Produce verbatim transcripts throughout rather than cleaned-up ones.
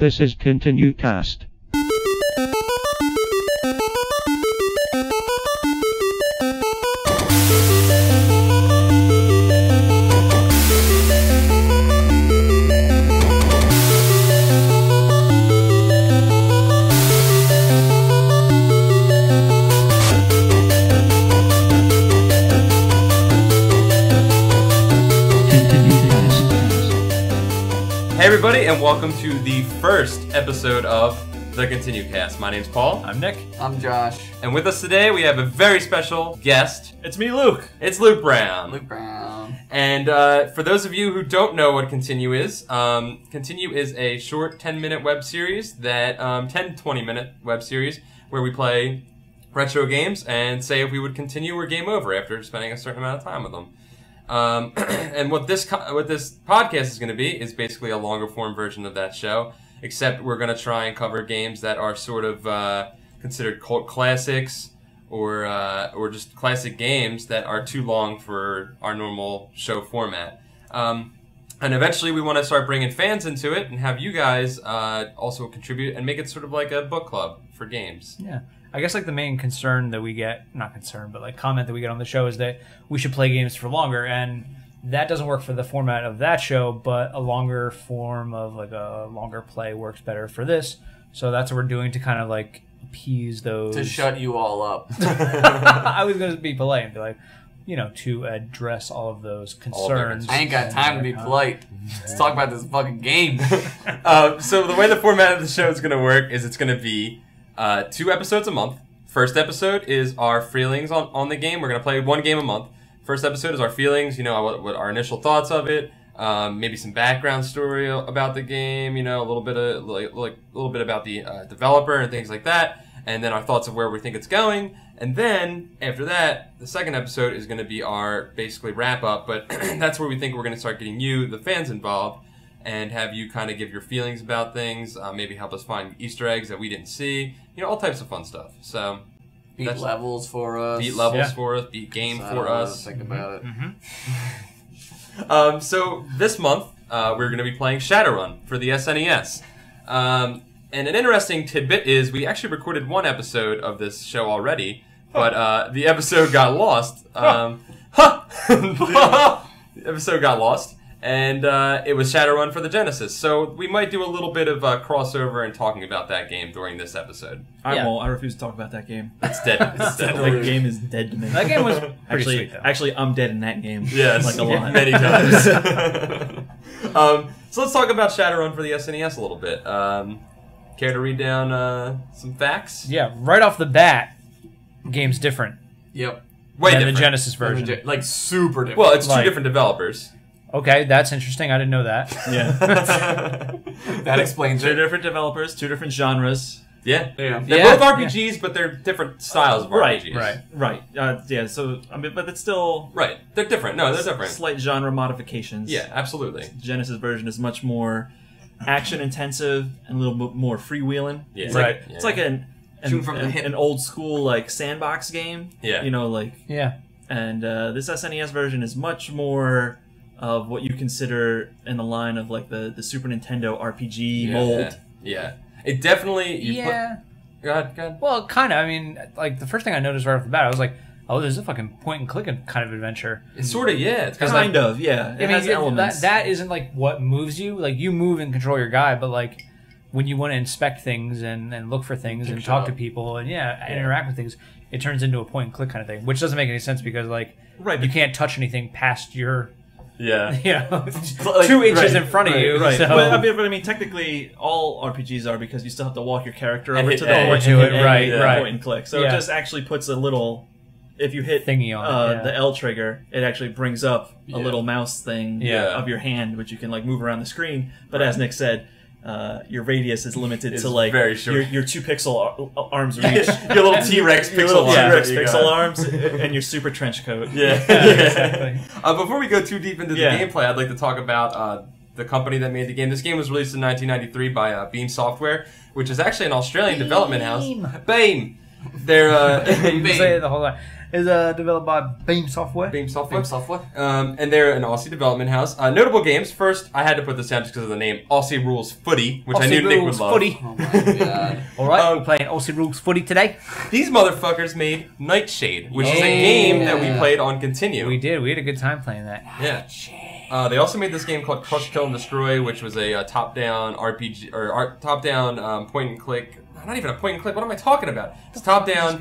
This is ContinueCast. Everybody, and welcome to the first episode of the ContinueCast. My name's Paul. I'm Nick. I'm Josh. And with us today, we have a very special guest. It's me, Luke. It's Luke Brown. Luke Brown. And uh, for those of you who don't know what Continue is, um, Continue is a short ten-minute web series, that um, ten, twenty-minute web series, where we play retro games and say if we would continue or game over after spending a certain amount of time with them. Um, and what this co what this podcast is going to be is basically a longer form version of that show, except we're going to try and cover games that are sort of uh, considered cult classics or uh, or just classic games that are too long for our normal show format. Um, and eventually, we want to start bringing fans into it and have you guys uh, also contribute and make it sort of like a book club for games. Yeah. I guess like the main concern that we get, not concern, but like comment that we get on the show is that we should play games for longer, and that doesn't work for the format of that show, but a longer form of like a longer play works better for this. So that's what we're doing to kind of like appease those. To shut you all up. I was going to be polite and be like, you know, to address all of those concerns. I ain't got time to be polite. Let's talk about this fucking game. uh, so the way the format of the show is going to work is it's going to be Uh, two episodes a month. First episode is our feelings on, on the game. We're going to play one game a month. First episode is our feelings, you know, what, what our initial thoughts of it, um, maybe some background story about the game, you know, a little bit of like, like a little bit about the uh, developer and things like that, and then our thoughts of where we think it's going. And then after that, the second episode is going to be our basically wrap up, but that's where we think we're going to start getting you, the fans, involved and have you kind of give your feelings about things, uh, maybe help us find Easter eggs that we didn't see, you know, all types of fun stuff. So beat levels for us. Beat levels yeah. for us, beat game so for us. Think about mm-hmm. it. Mm-hmm. um, so this month, uh, we're going to be playing Shadowrun for the S N E S. Um, and an interesting tidbit is we actually recorded one episode of this show already, but uh, the episode got lost. Um, the episode got lost. And uh, it was Shadowrun for the Genesis, so we might do a little bit of uh, crossover and talking about that game during this episode. I yeah. won't. I refuse to talk about that game. It's dead. It's dead. That game is dead to me. That game was pretty actually, sweet, though. Actually, I'm dead in that game. Yes, like a lot. Many times. um, so let's talk about Shadowrun for the S N E S a little bit. Um, care to read down uh, some facts? Yeah, right off the bat, the game's different. Yep. Way than different. The Genesis version. Ge like, super different. Well, it's two like, different developers. Okay, that's interesting. I didn't know that. Yeah. That explains it. Two different developers, two different genres. Yeah. yeah. They're yeah. both R P Gs, yeah. but they're different styles of right, R P Gs. Right, right, right. Uh, yeah, so, I mean, but it's still... Right. They're different. No, they're different. Slight genre modifications. Yeah, absolutely. The Genesis version is much more action-intensive and a little bit more freewheeling. Yeah. It's right. Like, yeah. It's like an, an, from an, an old-school, like, sandbox game. Yeah. You know, like... Yeah. And uh, this S N E S version is much more... of what you consider in the line of like the, the Super Nintendo R P G yeah, mold. Yeah. It definitely... You yeah. Put, go ahead, go ahead. Well, kind of. I mean, like the first thing I noticed right off the bat, I was like, oh, there's a fucking point and click kind of adventure. It's sort of, yeah. It's kind, kind of, of, yeah. It I mean, has it, elements. That, that isn't like what moves you. Like you move and control your guy, but like when you want to inspect things and, and look for things Pick and talk up. to people and yeah, yeah. And interact with things, it turns into a point and click kind of thing, which doesn't make any sense because like right, you can't touch anything past your... Yeah, yeah, like, two inches right, in front of right, you. Right, so. but, I mean, but I mean, technically, all R P Gs are because you still have to walk your character over hit, to the and, point, and, it, and, right, and, right. point and click. So yeah. it just actually puts a little. If you hit thingy on uh, it, yeah. the L trigger, it actually brings up yeah. a little mouse thing yeah. of your hand, which you can like move around the screen. But right. as Nick said. Uh, your radius is limited it's to like very short. Your, your two pixel ar arms reach. Your little T-Rex pixel, little T-Rex arms, pixel arms and your super trench coat. Yeah, yeah exactly. Uh, before we go too deep into the yeah. gameplay, I'd like to talk about uh, the company that made the game. This game was released in nineteen ninety-three by uh, Beam Software, which is actually an Australian Beam. development house. Beam. They're uh, you can say it the whole time. is uh, developed by Beam Software. Beam Software. Beam Software. Um, and they're an Aussie development house. Uh, notable games. First, I had to put this down just because of the name. Aussie Rules Footy, which Aussie I knew Nick would love. Footy. Oh my god. Alright, um, we're playing Aussie Rules Footy today. These motherfuckers made Nightshade, which yeah. is a game that we played on Continue. We did. We had a good time playing that. Yeah. Uh, they also made this game called Crush, Kill and Destroy, which was a uh, top-down R P G, or uh, top-down um, point-and-click. Not even a point-and-click. What am I talking about? It's top-down,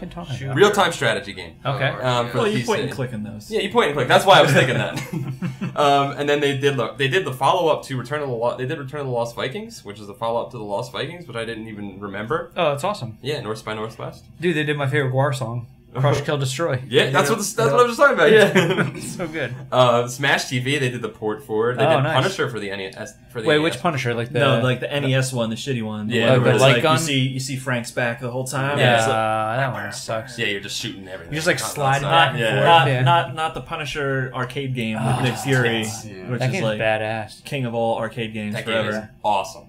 real-time strategy game. Okay. Um, well, you point-and-click in those. Yeah, you point-and-click. That's why I was thinking that. um, and then they did look. They did the follow-up to Return of the Lost. They did Return of the Lost Vikings, which is the follow-up to the Lost Vikings, which I didn't even remember. Oh, that's awesome. Yeah, North by Northwest. Dude, they did my favorite Guar song. Crush, Kill, Destroy. Yeah, that's what the, that's yeah. what I was just talking about. Yeah, so good. Uh, Smash T V, they did the port for. They oh, did nice. Punisher for the N E S. For the Wait, N E S. Which Punisher? Like the no, like the N E S one, the shitty one. Yeah, the light like, gun. You see, you see Frank's back the whole time. Yeah, it's like, uh, that one sucks. Yeah, you're just shooting everything. You're just like sliding back and forth. Not, yeah. not not the Punisher arcade game with oh, Nick Fury, yeah. which that is like badass, king of all arcade games that forever. Game is awesome.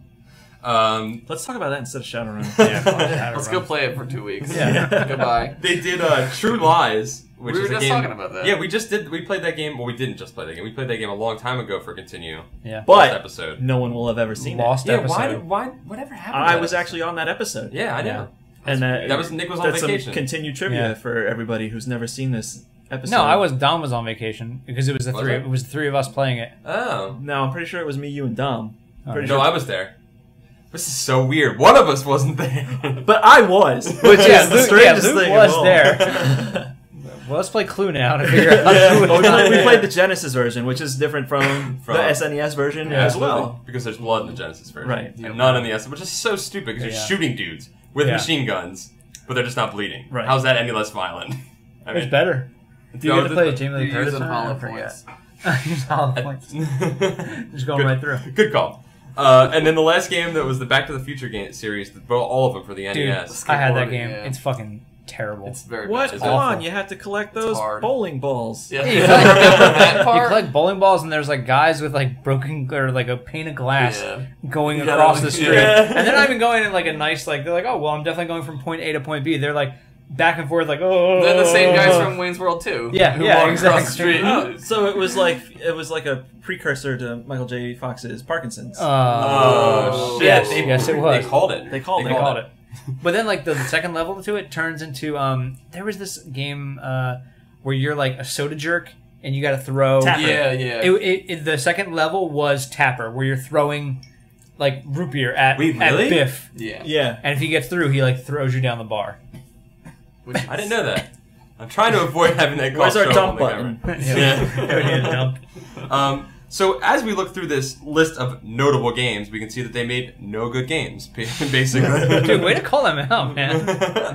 Um, Let's talk about that instead of Shadowrun. Yeah, Shadowrun. Let's go play it for two weeks. Yeah. yeah. Goodbye. They did uh, True Lies, which we were is just a game, talking about that. Yeah, we just did. We played that game. Well, we didn't just play that game. We played that game a long time ago for Continue. Yeah, but last episode. No one will have ever seen lost it. Episode. Yeah, why? Why? Whatever happened? I to was episode? actually on that episode. Yeah, I know. Yeah. And that, that was Nick was on vacation. Some Continue trivia yeah. for everybody who's never seen this episode. No, I was Dom was on vacation because it was the was three. It? it was the three of us playing it. Oh. No, I'm pretty sure it was me, you, and Dom. Oh. Pretty no, sure. I was there. This is so weird. One of us wasn't there. But I was. Which yeah, is the strangest yeah, Luke thing was there. Well, let's play Clue now to figure out yeah. Clue well, we, played, we played the Genesis version, which is different from, from the S N E S version yeah, as well. Because there's blood in the Genesis version. Right. And yeah. none in the S N E S, which is so stupid because yeah. you're shooting dudes with yeah. machine guns, but they're just not bleeding. Right. How's that any less violent? I mean, it's better. Do you no, get to play a team like Curtis? I forget. Just going good, right through. Good call. Uh, and then the last game that was the Back to the Future game series, all of them for the Dude, N E S. I had that game. Yeah. It's fucking terrible. It's very what? Hold on, you have to collect those bowling balls. Yeah. Yeah. You collect bowling balls, and there's like guys with like broken or like a pane of glass yeah. going yeah, across the street, yeah. and they're not even going in like a nice like. They're like, oh well, I'm definitely going from point A to point B. They're like. Back and forth, like oh. They're the same guys from Wayne's World too. Yeah, who yeah, exactly. Across the street. Oh, so it was like it was like a precursor to Michael J. Fox's Parkinson's. Oh, oh shit! Yes, they, yes, it was. They called it. They called. They, they called it. it. But then, like the, the second level to it turns into um. There was this game uh, where you're like a soda jerk and you got to throw. Tapper. Yeah, yeah. It, it, it, the second level was Tapper, where you're throwing. Like root beer at, Wait, at really? Biff. Yeah, yeah. And if he gets through, he like throws you down the bar. I didn't know that. I'm trying to avoid having that. Where's our dump button? Yeah. um, so as we look through this list of notable games, we can see that they made no good games, basically. Dude, way to call them out, man.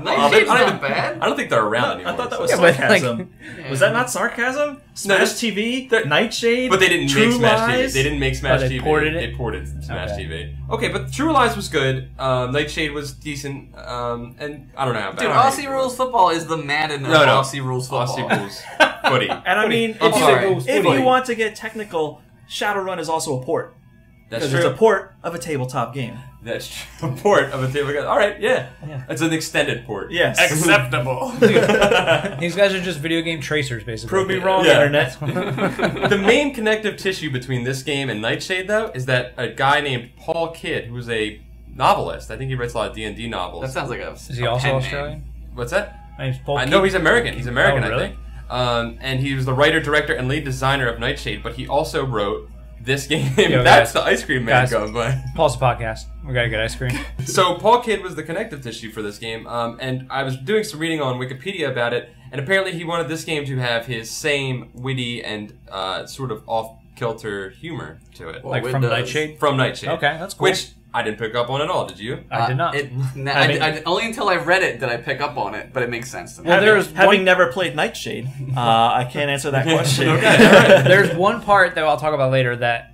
Nice games not even bad. I don't think they're around no, anymore. I thought that was so. sarcasm. Yeah, like, was that not sarcasm? Smash no, T V, Nightshade, but they didn't True make Smash Lies? T V. They didn't make Smash oh, they T V. Ported it? They ported Smash okay. T V. Okay, but True Lies was good. Um, Nightshade was decent. Um, and I don't know how bad. Dude, Aussie Rules Football is the Madden of no, no. Aussie Rules Football. Aussie Rules Footy. And I mean, if, you, if you want to get technical, Shadowrun is also a port. That's true. It's a port of a tabletop game. That's true. A port of a tabletop game. All right, yeah. yeah. It's an extended port. Yes. Acceptable. These guys are just video game tracers, basically. Prove me wrong, yeah. Internet. The main connective tissue between this game and Nightshade, though, is that a guy named Paul Kidd, who's a novelist. I think he writes a lot of D and D novels. That sounds like a Is he a also Australian? Name. What's that? My name's Paul Kidd. No, he's American. He's American, oh, really? I think. Um, and he was the writer, director, and lead designer of Nightshade, but he also wrote... This game, Yo, that's guys, the ice cream man guys, going by. Paul's podcast. We gotta get ice cream. So Paul Kidd was the connective tissue for this game, um, and I was doing some reading on Wikipedia about it, and apparently he wanted this game to have his same witty and uh, sort of off-kilter humor to it. Well, like from Nightshade? From Nightshade. Okay, that's cool. Which I didn't pick up on at all, did you? I uh, did not. It, no, I mean, I, I, only until I read it did I pick up on it, but it makes sense to me. Well, there's having one, never played Nightshade, uh, I can't answer that question. Okay, all right. There's one part that I'll talk about later that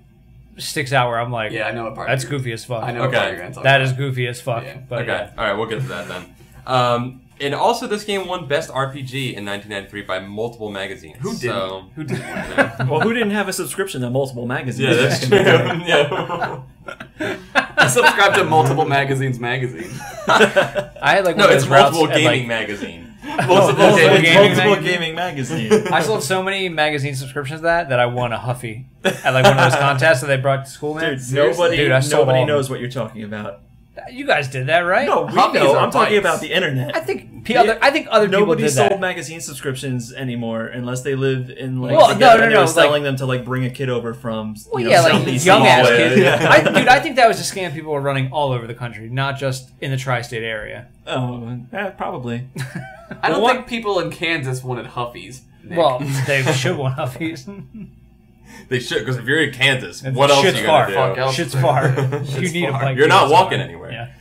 sticks out where I'm like, yeah, I know what part that's goofy as fuck. I know okay. what part you're going to talk that about. That is goofy as fuck. Yeah. But okay, yeah. all right, we'll get to that then. Um, and also, this game won Best R P G in nineteen ninety-three by multiple magazines. Who didn't? So, who didn't? Well, who didn't have a subscription to multiple magazines? Yeah, that's true. yeah. I subscribed to multiple magazines magazine. I had like no, it's multiple gaming like, magazine. Multiple, multiple gaming, multiple gaming magazine. magazine. I sold so many magazine subscriptions that that I won a Huffy at like one of those contests that they brought to school. Man, dude, nobody, dude, I nobody knows what you're talking about. You guys did that, right? No, we Huffies know. I'm talking about the internet. I think p other, I think other nobody people did sold that. magazine subscriptions anymore, unless they live in like. Well, together, no, no, no. It was like, telling them to like bring a kid over from. You well, know, yeah, like these young ass kids. Yeah. I, dude, I think that was a scam. People were running all over the country, not just in the tri-state area. Oh, yeah, probably. I don't well, think people in Kansas wanted Huffies, Nick. Well, they should want Huffies. They should, because if you're in Kansas, what else are you going to do? Fuck else. Shit's far. You need a bike. You're not walking anywhere. Yeah.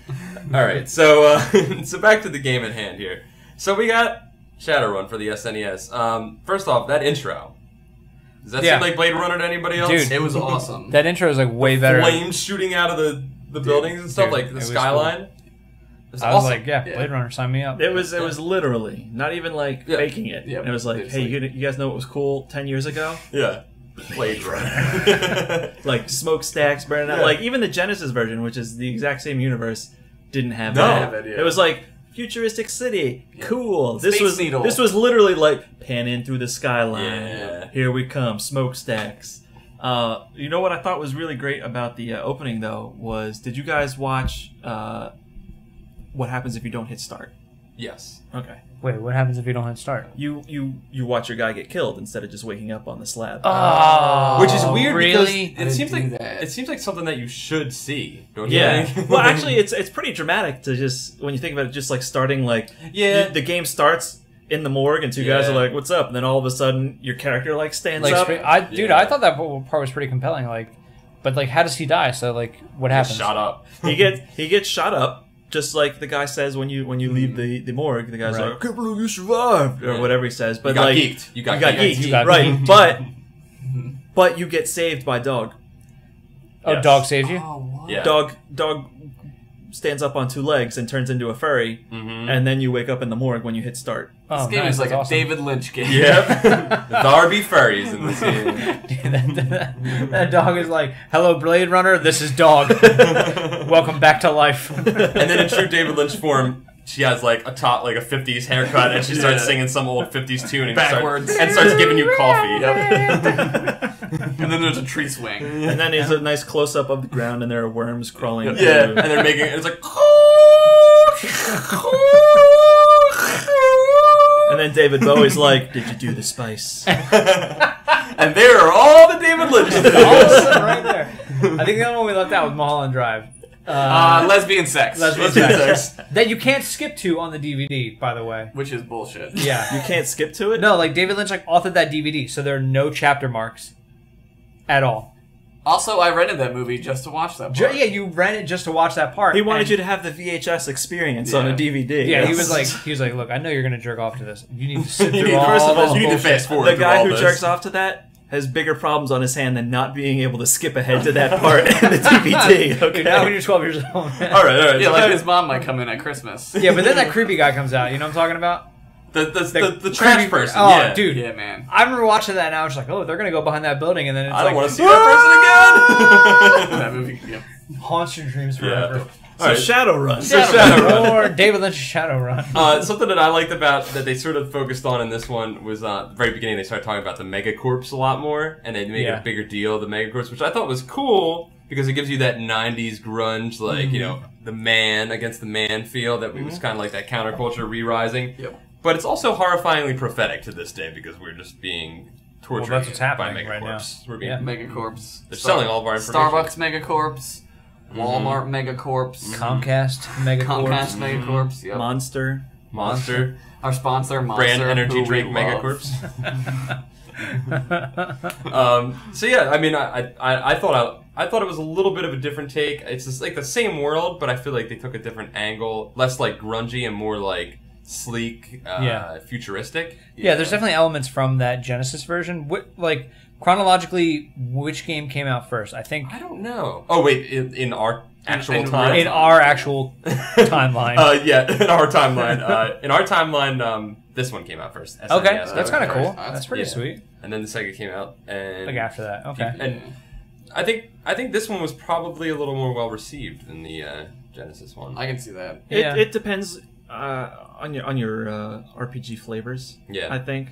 All right, so uh, so back to the game at hand here. So we got Shadowrun for the S N E S. Um, first off, that intro. Does that yeah. seem like Blade Runner to anybody else? Dude, it was awesome. That intro is like way better. Flames shooting out of the, the dude, buildings and stuff, dude, like the skyline. Cool. Was I was awesome. like, yeah, Blade yeah. Runner, sign me up. It was, it was literally not even like yeah. faking it. Yeah. It was like, it's hey, like, you, you guys know what was cool ten years ago? Yeah. Blade Runner. Like smokestacks burning out. Yeah. Like even the Genesis version, which is the exact same universe, didn't have no. that. Yeah. It was like futuristic city, yeah. cool. Space this was needle. This was literally like pan in through the skyline. Yeah. Here we come, smokestacks. Uh, you know what I thought was really great about the uh, opening though was, did you guys watch uh, What Happens If You Don't Hit Start? Yes. Okay. Wait, what happens if you don't hit start? You you you watch your guy get killed instead of just waking up on the slab. Oh, which is weird really? because it seems like that. it seems like something that you should see. Don't yeah. you think? Well, actually, it's it's pretty dramatic to just when you think about it, just like starting like yeah, you, the game starts in the morgue and two yeah. guys are like, "What's up?" And then all of a sudden, your character like stands like, up. I dude, yeah. I thought that part was pretty compelling. Like, but like, how does he die? So like, what happens? Shot up. He gets he gets shot up. Just like the guy says when you when you leave the, the morgue, the guy's right. like, I can't believe you survived, or whatever he says. But you got like, geeked. You got, you got geeked. geeked. You got right. Geeked. But but you get saved by dog. Oh, yes. Dog saved you? Oh, yeah. Dog dog stands up on two legs and turns into a furry, mm-hmm. and then you wake up in the morgue when you hit start. Oh, this game nice. is like That's a awesome. David Lynch game. Yep. Darby furries in this game. Dude, that, that, that dog is like, hello, Blade Runner, this is dog. Welcome back to life. And then in true David Lynch form, she has like a top, like a fifties haircut, and she yeah. starts singing some old fifties tune and backwards, starts, and starts giving you coffee. Yep. And then there's a tree swing, and then there's a nice close up of the ground, and there are worms crawling. Yeah, yeah. And they're making it's like. And then David Bowie's like, "Did you do the spice?" And there are all the David Lynch. All of them right there. I think the only one we left out was Mulholland Drive. Uh, uh, lesbian sex. Lesbian sex. That you can't skip to on the D V D, by the way. Which is bullshit. Yeah, you can't skip to it. No, like David Lynch like authored that D V D, so there are no chapter marks. At all. Also, I rented that movie just to watch that part. Yeah, you rented just to watch that part. He wanted you to have the V H S experience yeah. on a D V D. Yeah, yes. he was like, he was like, look, I know you're going to jerk off to this. You need to sit through all First of all, you need to fast forward. The guy who this. jerks off to that has bigger problems on his hand than not being able to skip ahead to that part in the D V D. Okay, now when you're twelve years old. Man. All right, all right. Yeah, so like his mom might come in at Christmas. Yeah, but then that creepy guy comes out. You know what I'm talking about? The the, the, the, the trash person. Oh, yeah. dude. Yeah, man. I remember watching that and I was like, oh, they're going to go behind that building and then it's I like... I don't want to see that person again! That movie, yeah. Haunts your dreams forever. Yeah. So right. Shadowrun. Shadowrun. So Shadowrun. Or David Lynch's Shadowrun. Uh, something that I liked about, that they sort of focused on in this one was uh, at the very beginning they started talking about the megacorps a lot more and they made yeah. a bigger deal of the megacorps, which I thought was cool because it gives you that nineties grunge, like, mm. you know, the man against the man feel that mm. was kind of like that counterculture re-rising. Yep. But it's also horrifyingly prophetic to this day because we're just being tortured well, that's what's happening by megacorps. Right now. We're being yeah. megacorps. They're Star selling all of our information. Starbucks megacorps, Walmart mm-hmm. megacorps, Comcast megacorps, Comcast megacorps, mm-hmm. yep. Monster, Monster, our sponsor, Monster, brand energy drink megacorps. um, so yeah, I mean, I I, I thought I, I thought it was a little bit of a different take. It's just like the same world, but I feel like they took a different angle, less like grungy and more like. Sleek, uh, yeah. futuristic. Yeah. yeah, there's definitely elements from that Genesis version. What, like, chronologically, which game came out first? I think... I don't know. Oh, wait, in, in our actual in, time? In our actual timeline. Uh, yeah, in our timeline. Uh, in our timeline, um, this one came out first. S N E S okay, so that's kind of cool. That's pretty yeah. sweet. And then the second came out. And like after that, okay. And I think, I think this one was probably a little more well-received than the uh, Genesis one. I can see that. It, yeah. it depends... uh, on your on your uh, R P G flavors. Yeah, I think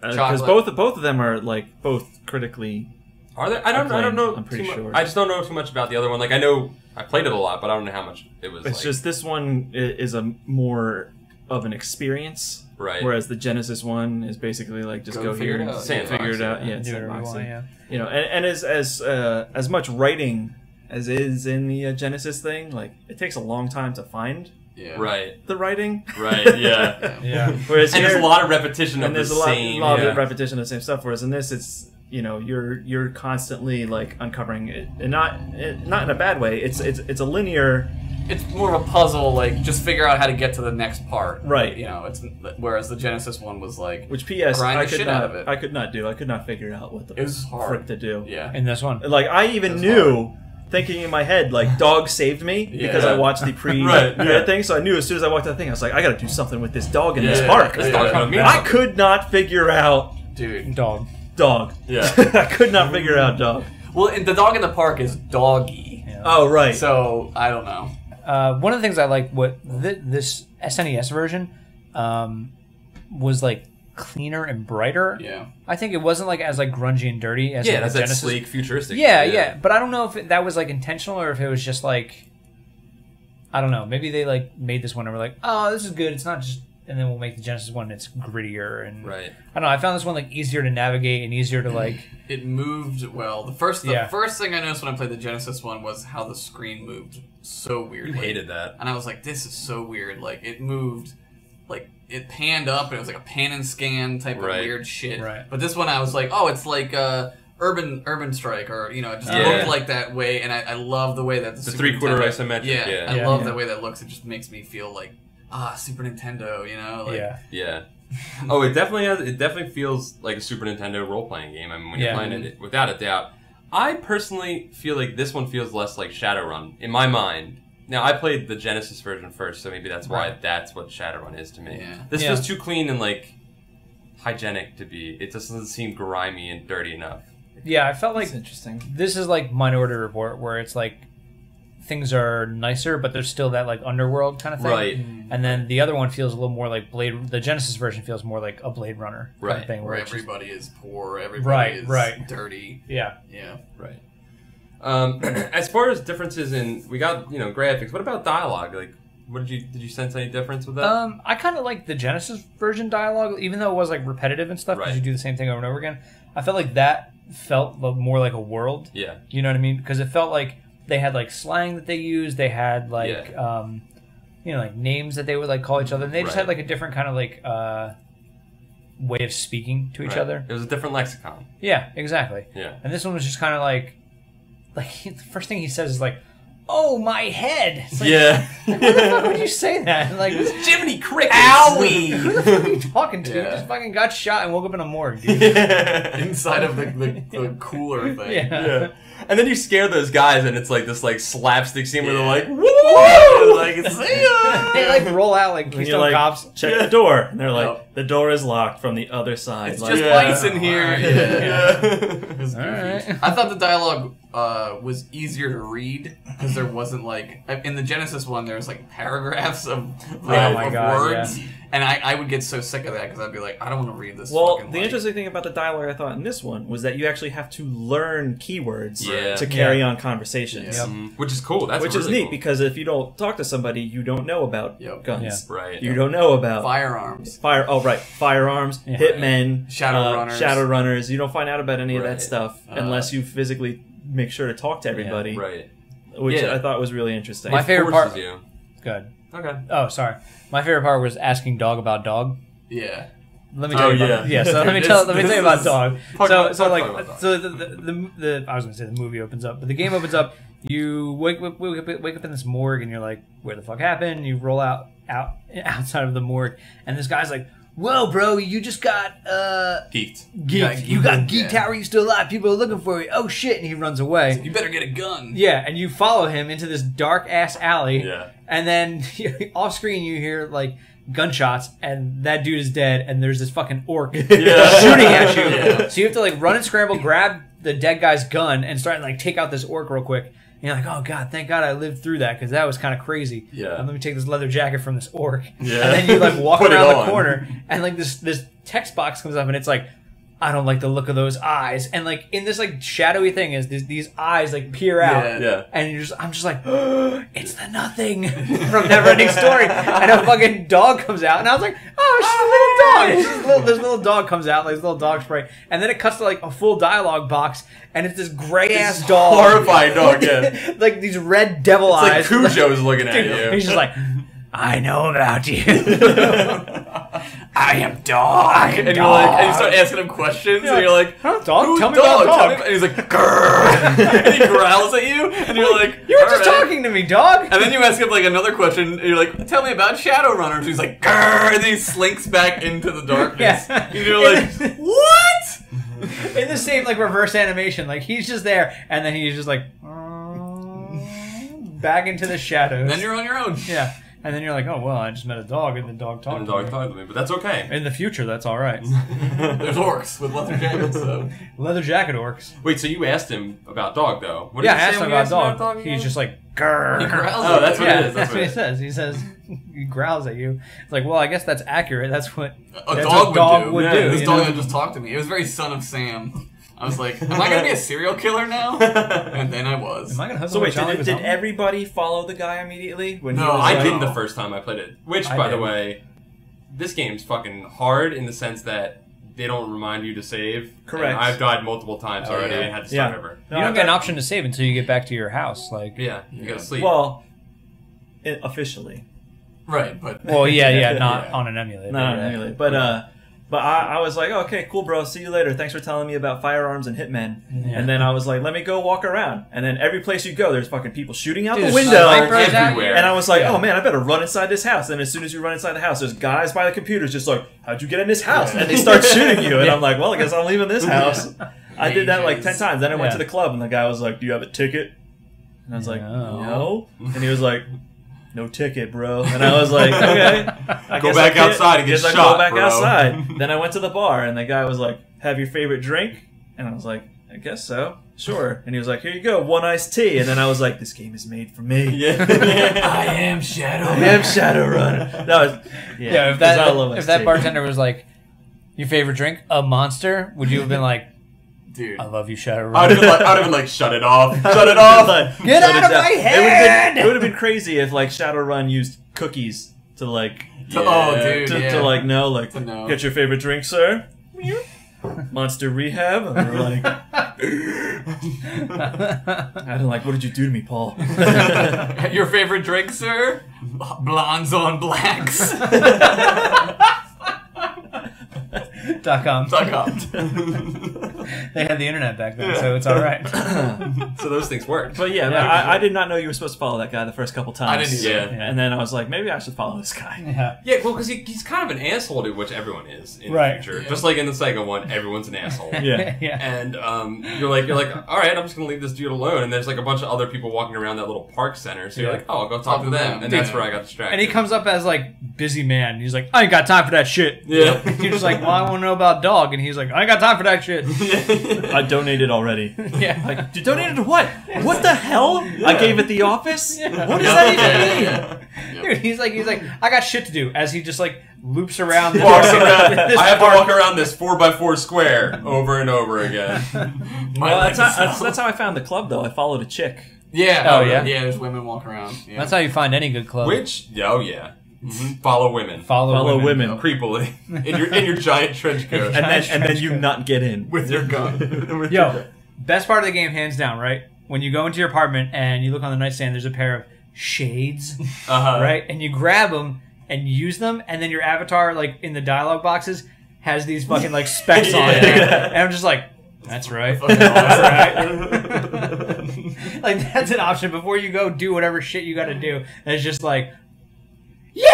because uh, both both of them are like both critically. Are there? I don't. Acclaimed, I don't know. I'm pretty sure. Much, I just don't know too much about the other one. Like I know I played it a lot, but I don't know how much it was. It's like, just this one is a more of an experience, right? Whereas the Genesis one is basically like just go, go here and figure it out. Yeah, it's sandboxing. Yeah. You know, and, and as as uh, as much writing as is in the uh, Genesis thing, like it takes a long time to find. Yeah. Right. The writing. Right. Yeah. Yeah. Whereas and here, there's a lot of repetition and of there's the a lot, same. lot yeah. of repetition of the same stuff. Whereas in this, it's. You know, you're you're constantly like uncovering it, and not it, not in a bad way. It's it's it's a linear. It's more of a puzzle, like just figure out how to get to the next part. Right. You know, it's whereas the Genesis one was like, which P S I could not I could not do. I could not figure out what the it was hard. frick to do. Yeah. In this one, like I even knew. Hard. Thinking in my head, like, dog saved me because yeah. I watched the pre right, yeah. thing, so I knew as soon as I walked out the thing, I was like, I gotta do something with this dog in yeah, this park. Yeah, this yeah, dog yeah. I could not figure out... Dude. Dog. Dog. Yeah. I could not figure out dog. Well, the dog in the park is doggy. Yeah. Oh, right. So, I don't know. Uh, one of the things I like, what th this S N E S version um, was, like, cleaner and brighter. Yeah, I think it wasn't like as like grungy and dirty as yeah, like, that's that sleek, futuristic. Yeah, yeah, yeah. But I don't know if it, that was like intentional or if it was just like, I don't know. Maybe they like made this one and were like, oh, this is good. It's not just, and then we'll make the Genesis one. It's grittier and right. I don't know. I found this one like easier to navigate and easier to like. It moved well. The first, the yeah. first thing I noticed when I played the Genesis one was how the screen moved so weirdly. You hated that, and I was like, this is so weird. Like it moved, like. It panned up, and it was like a pan and scan type right. of weird shit. Right. But this one, I was like, oh, it's like uh, Urban Urban Strike, or, you know, it just yeah. looked like that way, and I, I love the way that the, the three-quarter isometric. Yeah, yeah. I yeah, love yeah. the way that looks. It just makes me feel like, ah, Super Nintendo, you know? Like, yeah. Yeah. Oh, it definitely has, it definitely feels like a Super Nintendo role-playing game. I mean, when yeah. you're playing it, without a doubt. I personally feel like this one feels less like Shadowrun, in my mind. Now, I played the Genesis version first, so maybe that's right. why that's what Shadowrun is to me. Yeah. This yeah. feels too clean and, like, hygienic to be. It just doesn't seem grimy and dirty enough. Yeah, I felt like that's interesting. This is like Minority Report, where it's like things are nicer, but there's still that, like, underworld kind of thing. Right. And then the other one feels a little more like Blade... The Genesis version feels more like a Blade Runner right. kind of thing. Where, where everybody just, is poor, everybody right, is right. dirty. Yeah. Yeah. Right. Um, as far as differences in, we got, you know, graphics. What about dialogue? Like, what did you did you sense any difference with that? Um, I kind of liked the Genesis version dialogue, even though it was like repetitive and stuff because right. you do the same thing over and over again. I felt like that felt more like a world. Yeah, you know what I mean? Because it felt like they had like slang that they used. They had like, yeah. um, you know, like names that they would like call each other. And they just right. had like a different kind of like uh, way of speaking to each right. other. It was a different lexicon. Yeah, exactly. Yeah, and this one was just kind of like. Like, the first thing he says is like, oh, my head. It's like, yeah. Like, why the fuck would you say that? Like, it was Jiminy Cricket. Owie. Who the fuck are you talking to? Yeah. Just fucking got shot and woke up in a morgue, dude. Yeah. Inside of the, the, the cooler thing. Yeah. Yeah. And then you scare those guys, and it's like this like slapstick scene where yeah. they're like, woo! Like, see ya! They like roll out like Keystone like, Cops. Check yeah. the door. And they're like, oh. The door is locked from the other side. It's like, just yeah. lights in here. Yeah. Yeah. Yeah. All right. I thought the dialogue uh, was easier to read because there wasn't like in the Genesis one there was like paragraphs of, like, oh my of God, words. Yeah. And I, I would get so sick of that because I'd be like, I don't want to read this. Well, the light. Interesting thing about the dialogue I thought in this one was that you actually have to learn keywords yeah. to carry yeah. on conversations, yep. mm-hmm. which is cool. That's which really is neat cool. because if you don't talk to somebody, you don't know about yep. guns, yeah. right? You yep. don't know about firearms, fire. Oh, right, firearms, yeah. hitmen, shadow uh, runners, shadow runners. You don't find out about any right. of that stuff uh, unless you physically make sure to talk to everybody, yeah. right? Which yeah. I thought was really interesting. My favorite part. You. Good. Okay. Oh, sorry. My favorite part was asking dog about dog. Yeah. Let me tell oh, you about yeah. yeah. So let me tell let me tell you about dog. So so like so the the, the the I was gonna say the movie opens up, but the game opens up. You wake wake, wake, up, wake up in this morgue and you're like, where the fuck happened? You roll out out outside of the morgue and this guy's like, whoa, bro, you just got uh geeked. Geeked. You got geeked. How are you still alive? People are looking for you. Oh shit! And he runs away. So you better get a gun. Yeah, and you follow him into this dark ass alley. Yeah. And then off screen, you hear like gunshots, and that dude is dead. And there's this fucking orc yeah. shooting at you. Yeah. So you have to like run and scramble, grab the dead guy's gun, and start like take out this orc real quick. And you're like, oh God, thank God I lived through that, because that was kind of crazy. Yeah. And let me take this leather jacket from this orc. Yeah. And then you like walk around the corner, and like this this text box comes up, and it's like, I don't like the look of those eyes. And like in this like shadowy thing is these, these eyes like peer out. Yeah, yeah. And you're just, I'm just like, oh, it's the Nothing from Neverending Story. And a fucking dog comes out, and I was like, oh, it's just a little dog. It's just little, this little dog comes out, like this little dog spray. And then it cuts to like a full dialogue box, and it's this gray ass dog, horrifying dog, yeah. Like these red devil it's eyes. It's like Cujo's looking at you. And he's just like, I know about you. I am dog. I am and you're dog. Like, and you start asking him questions, yeah. And you're like, huh, dog? Who's Tell me dog? About dog. And he's like, grrr. And he growls at you, and you're like, you were just right. talking to me, dog. And then you ask him like another question, and you're like, tell me about Shadowrunners. And he's like, grrr. And then he slinks back into the darkness. Yeah. And you're like, what? In the same like reverse animation, like he's just there, and then he's just like, back into the shadows. And then you're on your own. Yeah. And then you're like, oh, well, I just met a dog, and the dog talked and the dog to me. talked to me, but that's okay. In the future, that's all right. There's orcs with leather jackets, so. Leather jacket orcs. Wait, so you asked him about dog, though. What did yeah, you I asked him about, asked dog. about dog. He's know? just like, grrr. He growls oh, that's what yeah, it is. That's, that's what, what he says. He says, he growls at you. It's like, well, I guess that's accurate. That's what a that's dog, what dog would do. Would yeah, do this dog know? would just talk to me. It was very Son of Sam. I was like, am I going to be a serial killer now? And then I was. Am I gonna so wait, did, did everybody follow the guy immediately? When no, he was I like, didn't oh. the first time I played it. Which, I by didn't. the way, this game's fucking hard in the sense that they don't remind you to save. Correct. And I've died multiple times oh, already yeah. and had to start yeah. over. You don't get an option to save until you get back to your house. Like, Yeah, you yeah. gotta sleep. Well, it, officially. Right, but... Well, yeah, yeah, not yeah. on an emulator. Not on an emulator, but... uh. But I, I was like, oh, okay, cool, bro. See you later. Thanks for telling me about firearms and hitmen. Yeah. And then I was like, let me go walk around. And then every place you go, there's fucking people shooting out Dude, the window. Everywhere. And I was like, yeah. oh, man, I better run inside this house. And as soon as you run inside the house, there's guys by the computers just like, how'd you get in this house? Yeah. And they start shooting you. And yeah. I'm like, well, I guess I'm leaving this house. Yeah. I did that like ten times. Then I went yeah. to the club, and the guy was like, do you have a ticket? And I was like, no. no. And he was like... no ticket, bro. And I was like, okay. I go back I outside and get shot, I go back bro. outside. Then I went to the bar, and the guy was like, have your favorite drink? And I was like, I guess so. Sure. And he was like, here you go, one iced tea. And then I was like, this game is made for me. Yeah. I am Shadowrun. I am Shadowrun. No, yeah, yeah, if that, I love if that bartender was like, your favorite drink, a monster, would you have been like, dude, I love you, Shadowrun. I would have been like, have been like shut it off. Shut it off. Like, get out of my head. It would have been, been crazy if like Shadowrun used cookies to like yeah, oh, dude, to, yeah. to like know like know. get your favorite drink, sir. Monster Rehab. And we're like I'd like, what did you do to me, Paul? Your favorite drink, sir? Blondes on blacks. Dot com. Dot com. They had the internet back then, yeah. so it's all right. So those things worked. But yeah, yeah I, I did not know you were supposed to follow that guy the first couple times. I didn't. Yeah. yeah. And then I was like, maybe I should follow this guy. Yeah. Yeah. Well, because he, he's kind of an asshole to which everyone is in right. the future. Yeah. Just like in the Sega one, everyone's an asshole. Yeah. yeah. And um, you're like, you're like, all right, I'm just gonna leave this dude alone. And there's like a bunch of other people walking around that little park center. So yeah. you're like, oh, I'll go talk oh, to them. Dude. And that's where I got distracted. And he comes up as like busy man. And he's like, I ain't got time for that shit. Yeah. You're just like, well, I want to know about dog. And he's like, I ain't got time for that shit. I donated already. Yeah. Like, you donated to what? What the hell? Yeah. I gave it the office? Yeah. What does that even yeah. mean? Yeah. Dude, he's like, he's like, I got shit to do. As he just like loops around. The Walks around. This I have park. to walk around this four by four square over and over again. Well, that's how, that's, that's how I found the club, though. I followed a chick. Yeah. Oh, yeah? Yeah, there's women walking around. Yeah. That's how you find any good club. Which, oh, yeah. Mm-hmm. Follow women. Follow, Follow women. women. Creepily. In your in your giant trench coat. And then, and then you coat. not get in. With your gun. With Yo, your gun. Best part of the game, hands down, right? When you go into your apartment and you look on the nightstand, there's a pair of shades, uh-huh. right? And you grab them and use them, and then your avatar, like, in the dialogue boxes, has these fucking, like, specs yeah. on it. And I'm just like, that's right. That's right. Like, that's an option. Before you go do whatever shit you gotta do, and it's just like, yeah!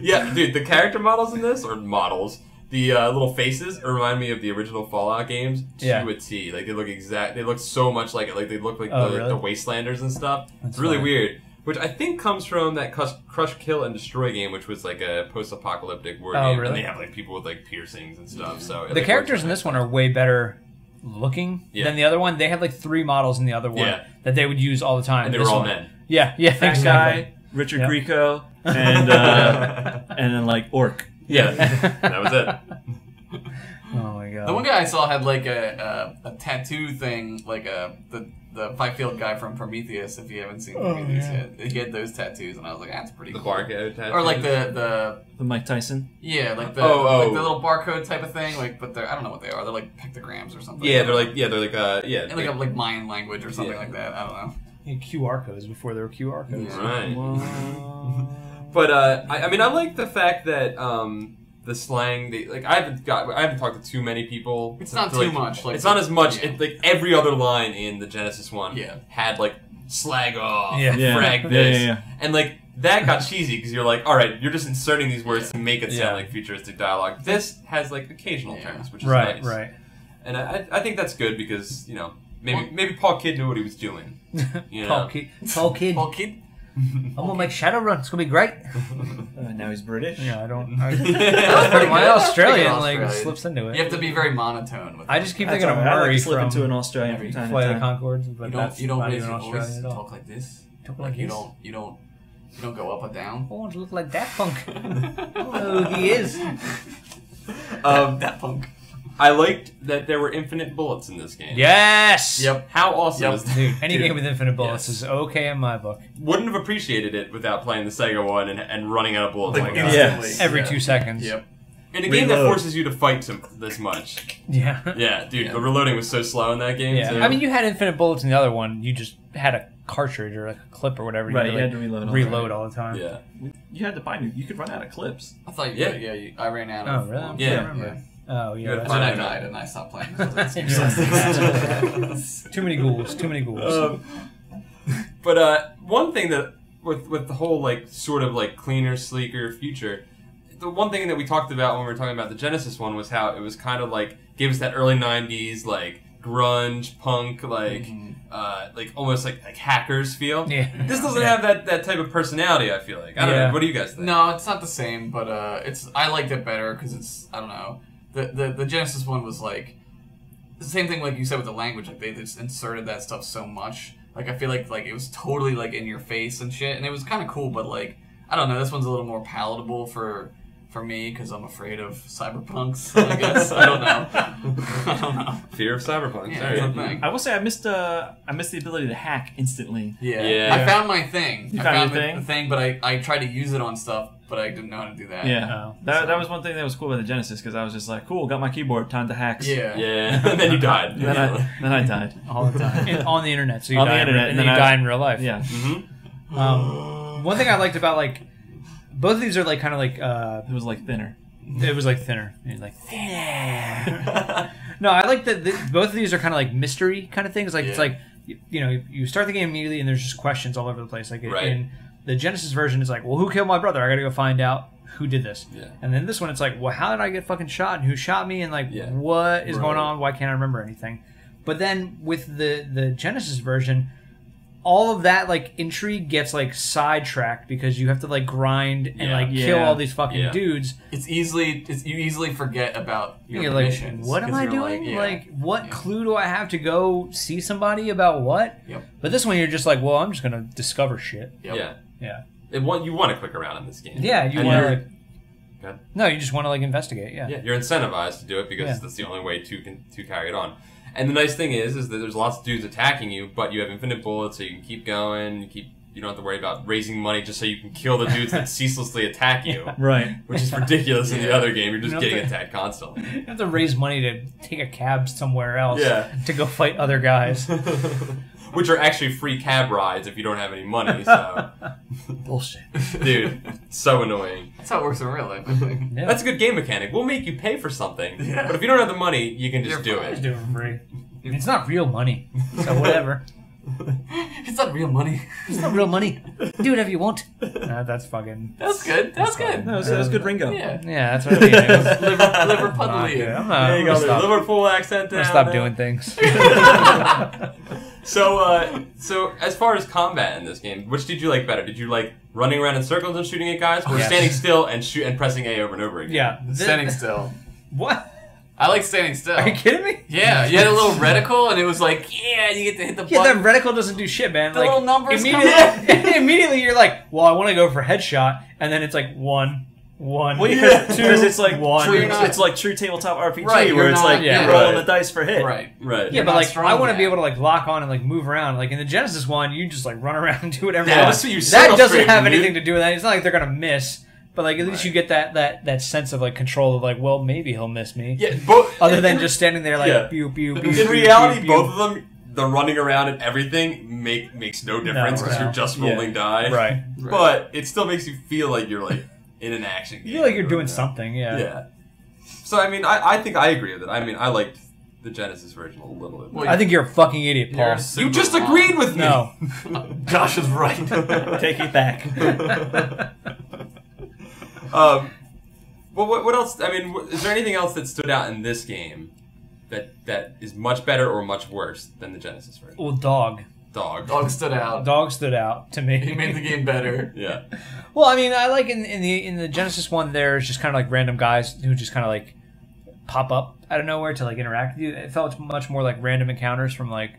Yeah, dude, the character models in this, or models, the uh, little faces remind me of the original Fallout games to yeah. a T. Like, they look exact, they look so much like it. Like, they look like oh, the, really? the Wastelanders and stuff. That's it's really funny. weird. Which I think comes from that Crush, Kill, and Destroy game, which was like a post-apocalyptic war oh, game. Really? And they have, like, people with, like, piercings and stuff. So The characters in this one are way better looking yeah. than the other one. They had like three models in the other one yeah. that they would use all the time. And they were all one. men. Yeah, yeah. Fat exactly. guy, Richard yep. Grieco, and uh, and then like Orc. Yeah, that was it. Oh my god. The one guy I saw had like a a, a tattoo thing, like a the the Fifield guy from Prometheus. If you haven't seen oh, Prometheus yeah. yet, he had those tattoos, and I was like, that's pretty. The cool. barcode tattoo, or like the the the Mike Tyson. Yeah, like the oh, oh. like the little barcode type of thing. Like, but they're I don't know what they are. They're like pictograms or something. Yeah, they're like yeah, they're like uh yeah, like, like a, like Mayan language or something yeah. like that. I don't know. And Q R codes before there were Q R codes. Right. But uh, I, I mean, I like the fact that um, the slang. They, like I haven't got, I haven't talked to too many people. It's to, not to, too like, much. Like, it's not as much. Yeah. It, like every other line in the Genesis one yeah. had like slag off, yeah. Yeah. frag this, yeah, yeah, yeah. and like that got cheesy because you're like, all right, you're just inserting these words yeah. to make it sound yeah. like futuristic dialogue. This has like occasional yeah. terms, which is right, nice. Right. And I, I think that's good because you know. Maybe maybe Paul Kidd knew what he was doing. You know? Paul Kidd. Paul Kidd. Paul Kidd. I'm gonna make Shadowrun. It's gonna be great. Uh, now he's British. Yeah, I don't. I, yeah. My Australian like slips into it. You have to be very monotone. With I just keep thinking of Murray slip into an Australian every time. Flight of the Conchords, but you don't. You don't even always talk like this. Talk like, like this. You don't. You don't. You don't go up or down. I want to look like Daft Punk. Oh, he is. Um, Daft Punk. I liked that there were infinite bullets in this game. Yes! Yep. How awesome yep. is that? Dude, any Dude. game with infinite bullets yes. is okay in my book. Wouldn't have appreciated it without playing the Sega one and, and running out of bullets like, like yes. every yeah. two seconds. Yep. In a Reload. game that forces you to fight to, this much. Yeah. Yeah, dude, yeah. the reloading was so slow in that game. Yeah. So. I mean, you had infinite bullets in the other one. You just had a cartridge or like a clip or whatever. You right, you had to reload, reload all the time. Yeah. You had to buy new. You could run out of clips. I thought you yeah. could. Yeah, you, I ran out of. Oh, really? Yeah. I remember. Yeah. Oh yeah, that's I died and I stopped playing. Too many ghouls, too many ghouls. Um, but uh, one thing that with with the whole like sort of like cleaner, sleeker future, the one thing that we talked about when we were talking about the Genesis one was how it was kind of like gave us that early nineties like grunge punk like mm-hmm. uh, like almost like like hackers feel. Yeah. This doesn't yeah. have that that type of personality. I feel like I don't yeah. know. What do you guys think? No, it's not the same. But uh, it's I liked it better because it's I don't know. The, the the Genesis one was like the same thing like you said with the language, like they just inserted that stuff so much. Like I feel like like it was totally like in your face and shit, and it was kind of cool. But like I don't know, this one's a little more palatable for for me because I'm afraid of cyberpunks. I guess I don't know. I don't know. Fear of cyberpunks. Yeah, right. I will say I missed uh I missed the ability to hack instantly. Yeah, yeah. I found my thing. You I found, found the thing? thing, but I I tried to use it on stuff. But I didn't know how to do that. Yeah, no. that, so. that was one thing that was cool about the Genesis because I was just like, cool, got my keyboard, time to hacks. Yeah, yeah. And then you died. Then, yeah. I, then I died all the time and on the internet. So you on die the internet, and then, then you I, die in real life. Yeah. Mm-hmm. um, one thing I liked about like both of these are like kind of like uh, it was like thinner. It was like thinner. It was like thinner. No, I like that. Both of these are kind of like mystery kind of things. Like yeah. it's like you, you know you start the game immediately and there's just questions all over the place. Like right. in the Genesis version is like, well, who killed my brother? I gotta go find out who did this. Yeah. And then this one, it's like, well, how did I get fucking shot? And who shot me? And like, yeah. what is right. going on? Why can't I remember anything? But then with the the Genesis version, all of that like intrigue gets like sidetracked because you have to like grind and yeah. like yeah. kill all these fucking yeah. dudes. It's easily it's, you easily forget about your you're missions. Like, what am I doing? Like, yeah. like what yeah. clue do I have to go see somebody about what? Yep. But this one, you're just like, well, I'm just gonna discover shit. Yep. Yeah. Yeah, it want, you want to click around in this game. Yeah, you want to. Like, okay. No, you just want to like investigate. Yeah, yeah, you're incentivized to do it because yeah. that's the only way to can, to carry it on. And the nice thing is, is that there's lots of dudes attacking you, but you have infinite bullets, so you can keep going. You keep you don't have to worry about raising money just so you can kill the dudes that ceaselessly attack you. Yeah, right, which is ridiculous yeah. in the other game. You're just you getting to, attacked constantly. You have to raise money to take a cab somewhere else. Yeah. To go fight other guys. Which are actually free cab rides if you don't have any money, so... Bullshit. Dude, so annoying. That's how it works in real life, I think. Yeah. That's a good game mechanic. We'll make you pay for something, yeah. but if you don't have the money, you can just You're do it. Just do it for free. It's not real money, so whatever. It's not real money. It's not real money. Do whatever you want. Nah, that's fucking... That's good. That's, that's good. No, that was um, good Ringo. Yeah, yeah, that's what I mean. It was liver, Liverpudlian. I'm not, there you go. Stop. Liverpool accent down. I'm stop there. doing things. So, uh, so as far as combat in this game, which did you like better? Did you like running around in circles and shooting at guys, or oh, yes. standing still and shoot and pressing A over and over again? Yeah, standing still. What? I like standing still. Are you kidding me? Yeah, you had a little reticle, and it was like, yeah, you get to hit the button. Yeah, that reticle doesn't do shit, man. The like, little numbers immediately, come immediately you're like, well, I want to go for headshot, and then it's like one, one, well, yeah. two, because it's like one. True, not, it's like true tabletop R P G, right, where it's not, like yeah, you're rolling right. the dice for hit. Right, right. Yeah, you're but like I want to be able to like lock on and like move around. Like in the Genesis one, you just like run around and do whatever. Yeah, that's what you that doesn't have anything dude. to do with that. It's not like they're gonna miss. But like at least right. you get that, that that sense of like control of like, well, maybe he'll miss me. Yeah, both, other than just standing there like yeah. pew pew pew. In pew, reality, pew, both pew. of them, the running around and everything make makes no difference because no, no. you're just rolling yeah. die. Right. right. But it still makes you feel like you're like in an action game. You feel like you're doing something, yeah. Yeah. So I mean I, I think I agree with it. I mean I liked the Genesis version a little bit. Well, I think you're a fucking idiot, Paul. You just wrong. agreed with me. No. Josh is right. Take it back. Um, well, what, what else? I mean, is there anything else that stood out in this game that that is much better or much worse than the Genesis version? Well, dog. Dog. Dog stood out. Dog stood out to me. He made the game better. Yeah. Well, I mean, I like in, in the in the Genesis one, there's just kind of like random guys who just kind of like pop up out of nowhere to like interact with you. It felt much more like random encounters from like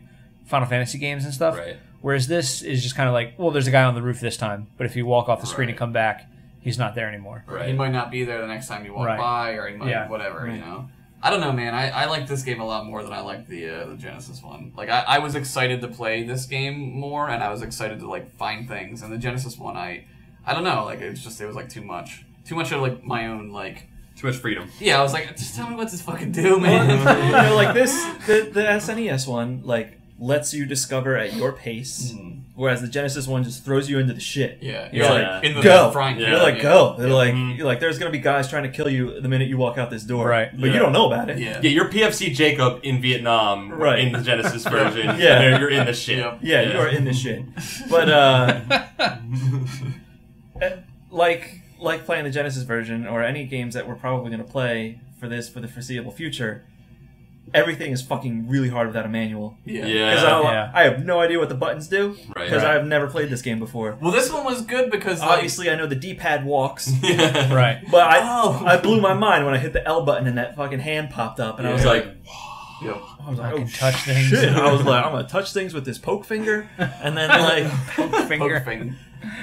Final Fantasy games and stuff. Right. Whereas this is just kind of like, well, there's a guy on the roof this time, but if you walk off the screen right. and come back, he's not there anymore. Right. He might not be there the next time you walk right. by, or he might yeah. whatever, right. you know. I don't know, man. I, I like this game a lot more than I like the uh, the Genesis one. Like I, I was excited to play this game more, and I was excited to like find things. And the Genesis one, I I don't know. Like it's just it was like too much, too much of like my own like. Too much freedom. Yeah, I was like, just tell me what to fucking do, man. You know, like this the the S N E S one like lets you discover at your pace. Mm. Whereas the Genesis one just throws you into the shit. Yeah, you're yeah. like in the go. Frying pan, you're like yeah. go. They're yeah. like mm-hmm. you're like there's gonna be guys trying to kill you the minute you walk out this door. Right, but yeah. you don't know about it. Yeah, yeah you're P F C Jacob in Vietnam. Right. in the Genesis version. yeah, you're in the shit. Yep. Yeah, yeah, you're in the shit. But uh, like like playing the Genesis version or any games that we're probably gonna play for this for the foreseeable future. Everything is fucking really hard without a manual. Yeah. Because yeah. yeah. I have no idea what the buttons do. Because right, right. I've never played this game before. Well, this one was good because... Obviously, like... I know the D-pad walks. yeah. Right. But I oh. I blew my mind when I hit the L button and that fucking hand popped up. And yeah. I was like... Yep. I was like, I can oh, touch things. Shit. I was like, I'm going to touch things with this poke finger. And then, like... poke finger. Poke finger.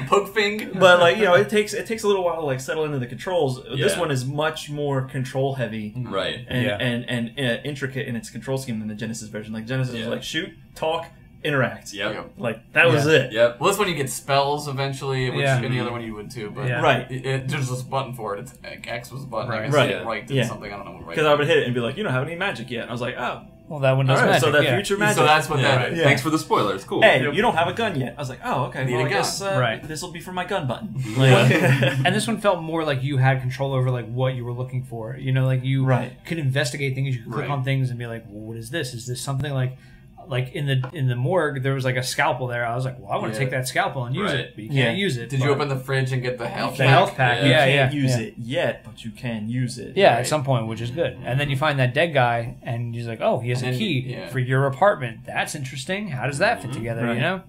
Poke fing. But, like, you know, it takes it takes a little while to, like, settle into the controls. Yeah. This one is much more control-heavy. Right. And, yeah. and, and, and uh, intricate in its control scheme than the Genesis version. Like, Genesis yeah. was like, shoot, talk, interact. Yep. Like, that yeah. was it. Yep. Well, this one you get spells eventually, which yeah. any other one you would, too. But yeah. Right. It, it, there's this button for it. It's, X was the button. Right. Right. Yeah. right did yeah. something. I don't know what right Because I would hit it and be like, you don't have any magic yet. And I was like, oh. Well, that one does right, magic. So that yeah. future magic. So that's what yeah, that is. Yeah. Thanks for the spoilers. Cool. Hey, you don't have a gun yet. I was like, oh, okay. Need well, a I gun. Guess, uh, right. This will be for my gun button. Like, and this one felt more like you had control over like what you were looking for. You know, like you right. could investigate things. You could click right. on things and be like, well, what is this? Is this something like, like in the in the morgue there was like a scalpel there. I was like, well, I want to yeah. take that scalpel and use right. it. But you can't yeah. use it. Did you open the fridge and get the health? The pack? health pack. Yeah, you yeah. can't yeah. use yeah. it yet, but you can use it. Yeah, right. at some point, which is good. And then you find that dead guy, and he's like, oh, he has and a key he, yeah. for your apartment. That's interesting. How does that fit mm-hmm. together? Right. You know.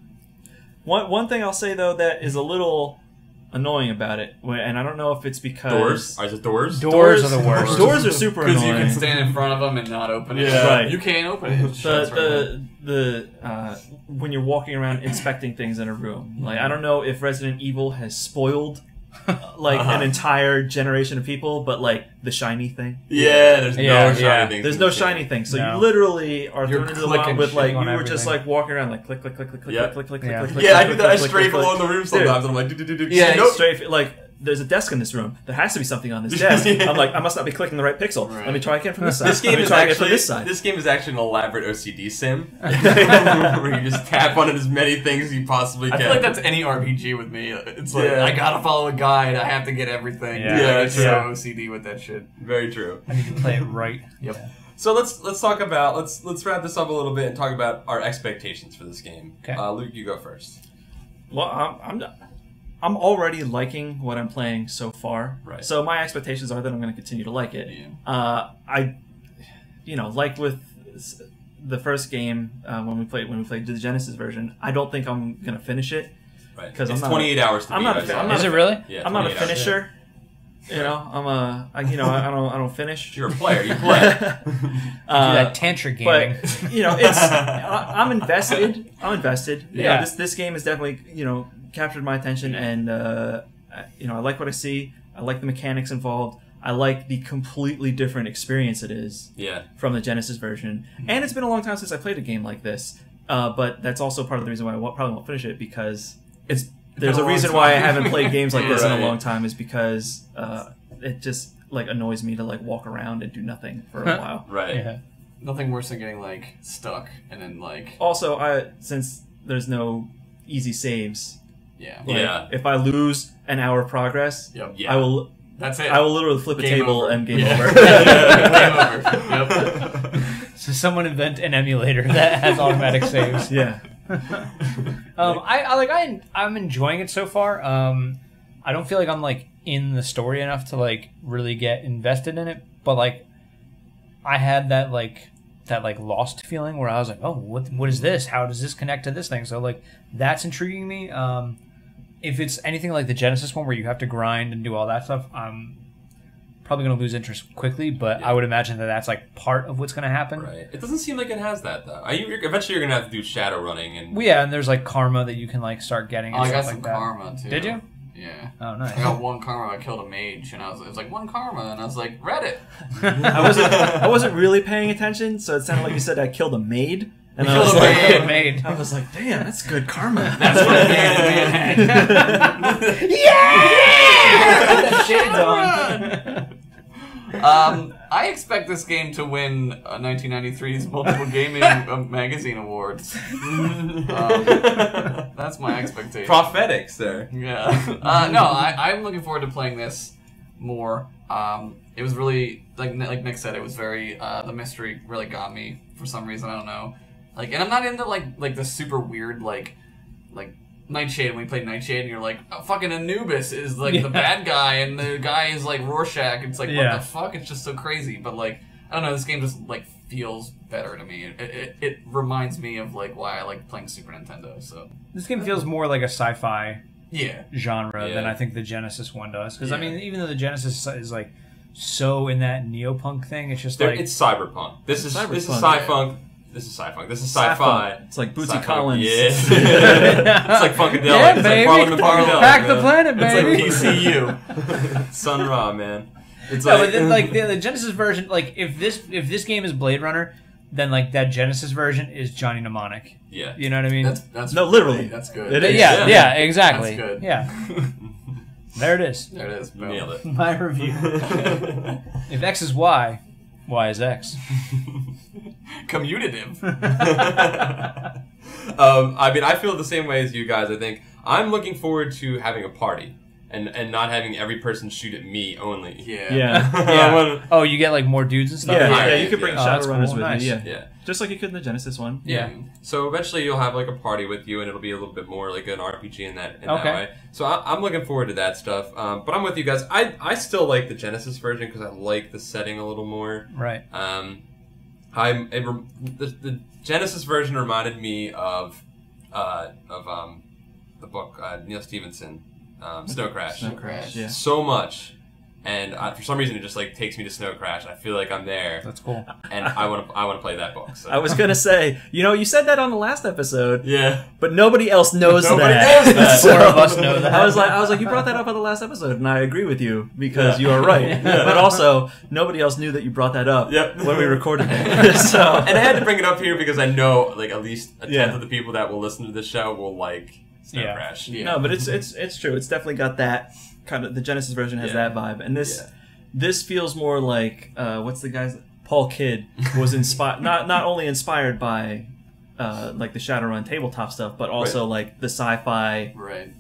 One one thing I'll say though that is a little annoying about it, and I don't know if it's because doors. Are the doors? Doors? Doors are the worst. Doors are super annoying because you can stand in front of them and not open it. Yeah, right. You can't open it. The, the, the uh, when you're walking around inspecting things in a room, like I don't know if Resident Evil has spoiled like uh-huh. an entire generation of people, but like the shiny thing. Yeah, there's yeah, no yeah. shiny thing. There's no shiny thing. So no. you literally are thrown into the mob with like you were everything. just like walking around like click click click click click yep. click click yeah. click click. Yeah, click, I do that. I strafe along the room sometimes. I'm like do do do do. Yeah, nope. strafe like. There's a desk in this room. There has to be something on this desk. yeah. I'm like, I must not be clicking the right pixel. Right. Let me try again from this side. This game is actually this side. This game is actually an elaborate O C D sim, where you just tap on it as many things as you possibly can. I feel like that's any R P G with me. It's like yeah. I gotta follow a guide. I have to get everything. Yeah, yeah it's yeah. so O C D with that shit. Very true. I need to play it right. Yep. Yeah. So let's let's talk about let's let's wrap this up a little bit and talk about our expectations for this game. Okay, uh, Luke, you go first. Well, I'm, I'm not. I'm already liking what I'm playing so far, right. so my expectations are that I'm going to continue to like it. Yeah. Uh, I, you know, like with the first game uh, when we played when we played the Genesis version, I don't think I'm going to finish it because right. it's I'm not, twenty-eight hours. To I'm, beat, not a, I'm not. Is a, it really? Yeah, I'm not a finisher. Hours. You know, I'm a, I, you know, I don't, I don't finish. You're a player. You play. uh, Do that tantra gaming. But, you know, it's, I'm invested. I'm invested. Yeah. You know, this this game has definitely, you know, captured my attention, and uh, you know, I like what I see. I like the mechanics involved. I like the completely different experience it is. Yeah. From the Genesis version, and it's been a long time since I played a game like this. Uh, but that's also part of the reason why I probably won't finish it, because it's. There's a, a reason time. why I haven't played games like this right. in a long time, is because uh, it just like annoys me to like walk around and do nothing for a while. Right. Yeah. Nothing worse than getting like stuck and then like. Also, I since there's no easy saves. Yeah. Like, yeah. If I lose an hour of progress, yep. yeah. I will. That's it. I will literally flip game a table over. and game yeah. over. yeah. Game over. Yep. So someone invent an emulator that has automatic saves. Yeah. um, I, I like I I'm enjoying it so far. Um, I don't feel like I'm like in the story enough to like really get invested in it, but like I had that like that like lost feeling where I was like, oh, what what is this? How does this connect to this thing? So like that's intriguing me. Um, if it's anything like the Genesis one where you have to grind and do all that stuff, I'm probably going to lose interest quickly, but yeah. I would imagine that that's like part of what's going to happen. Right. It doesn't seem like it has that, though. Are you, you're, eventually, you're going to have to do shadow running. And well, yeah, and there's like karma that you can like start getting. And oh, stuff I got some like that. karma, too. Did you? Yeah. Oh, nice. I got one karma. I killed a mage, and I was, it was like, one karma, and I was like, Reddit. I wasn't I wasn't really paying attention, so it sounded like you said I killed a maid. And I was, like, I, made. I was like, damn, that's good karma. That's what a man man had. Yeah! That shades on. Um, I expect this game to win uh, nineteen ninety-three's Multiple Gaming uh, Magazine Awards. um, that's my expectation. Prophetic, sir. Yeah. Uh, no, I, I'm looking forward to playing this more. Um, it was really, like, like Nick said, it was very, uh, the mystery really got me for some reason, I don't know. Like, and I'm not into like like the super weird like like Nightshade. When we played Nightshade, and you're like, oh, fucking Anubis is like yeah. the bad guy, and the guy is like Rorschach. It's like yeah. what the fuck? It's just so crazy. But like, I don't know. This game just like feels better to me. It, it it reminds me of like why I like playing Super Nintendo. So this game feels more like a sci-fi yeah genre yeah. than I think the Genesis one does. Because yeah. I mean, even though the Genesis is like so in that neopunk thing, it's just They're, like it's cyberpunk. This is cyberpunk, this is sci-funk. Yeah. This is sci-fi. This is sci-fi. Sci it's like Bootsy Collins. Yeah. It's like Funkadelic. Yeah, it's like Parliament Funkadelic. Pack the planet, baby. It's like P C U. Sun Ra, man. It's no, like, but then, like the, the Genesis version. Like if this if this game is Blade Runner, then like that Genesis version is Johnny Mnemonic. Yeah. You know what I mean? That's, that's no, literally. That's good. It is. Yeah, yeah. Yeah. Exactly. That's good. Yeah. There it is. There it is. Boom. Nailed it. My review. If X is Y, Y is X. Commutative. um, I mean, I feel the same way as you guys. I think I'm looking forward to having a party and and not having every person shoot at me only. Yeah. Yeah. Yeah. Oh, you get like more dudes and stuff. Yeah, yeah, yeah. You could bring yeah. Shadowrunners oh, cool. with nice. you. Yeah. yeah, just like you could in the Genesis one. Yeah. yeah. So eventually you'll have like a party with you, and it'll be a little bit more like an R P G in that in okay. that way. So I, I'm looking forward to that stuff. Um, but I'm with you guys. I I still like the Genesis version because I like the setting a little more. Right. Um. I'm, it, the, the Genesis version reminded me of uh, of um, the book uh, Neil Stevenson, um, Snow Crash. Snow Crash, yeah. So much, and I, for some reason it just like takes me to Snow Crash. I feel like I'm there. That's cool. And I want to I want to play that book. So. I was gonna say, you know, you said that on the last episode. Yeah. But nobody else knows nobody that. Nobody knows that. Four of us know that. I was like, I was like, you brought that up on the last episode, and I agree with you because yeah. you are right. Yeah. But also, nobody else knew that you brought that up yep. when we recorded it. So, and I had to bring it up here because I know, like, at least a tenth yeah. of the people that will listen to this show will like Snow yeah. Crash. Yeah. No, but it's it's it's true. It's definitely got that. Kind of the Genesis version has yeah. that vibe, and this yeah. this feels more like uh, what's the guy's Paul Kidd was inspired not not only inspired by uh, like the Shadowrun tabletop stuff, but also right. like the sci-fi right.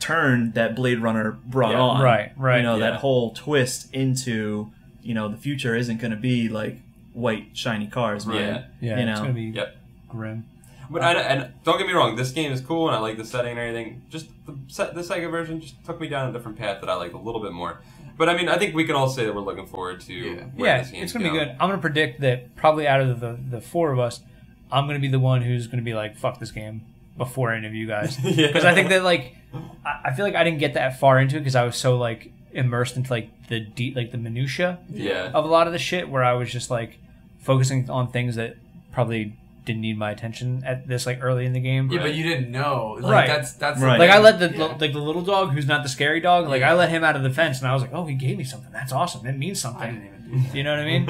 turn that Blade Runner brought yeah. on. Right, right. You know yeah. that whole twist into you know the future isn't going to be like white shiny cars, right? Yeah, yeah. You know? It's going to be yep. grim. But I, and don't get me wrong, this game is cool and I like the setting and everything. Just the, set, the Sega version just took me down a different path that I liked a little bit more. But I mean, I think we can all say that we're looking forward to yeah. where yeah, this game's going. Yeah, it's going to be good. I'm going to predict that probably out of the, the four of us, I'm going to be the one who's going to be like, fuck this game before any of you guys. Because yeah. I think that like, I, I feel like I didn't get that far into it because I was so like immersed into like the deep, like the minutia yeah. of a lot of the shit, where I was just like focusing on things that probably didn't need my attention at this like early in the game. Yeah, right. But you didn't know. Like, right. That's that's right. Like I let the yeah. like the little dog who's not the scary dog. Like yeah. I let him out of the fence, and I was like, oh, he gave me something. That's awesome. It means something. I didn't even do that. You know what I mean?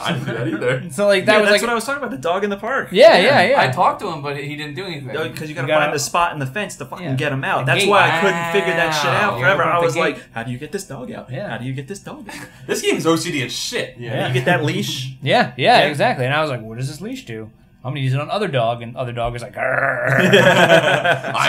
I didn't do that either. So like that yeah, was that's like what I was talking about. The dog in the park. Yeah, yeah, yeah. yeah. I talked to him, but he didn't do anything. Because you got to find out. The spot in the fence to fucking yeah. get him out. That's why wow. I couldn't figure that shit out yeah, forever. I was like, how do you get this dog out? Yeah. How do you get this dog? out? This game's O C D as shit. Yeah. yeah. You get that leash. Yeah, yeah, exactly. And I was like, what does this leash do? I'm gonna use it on other dog, and other dog is like, I'm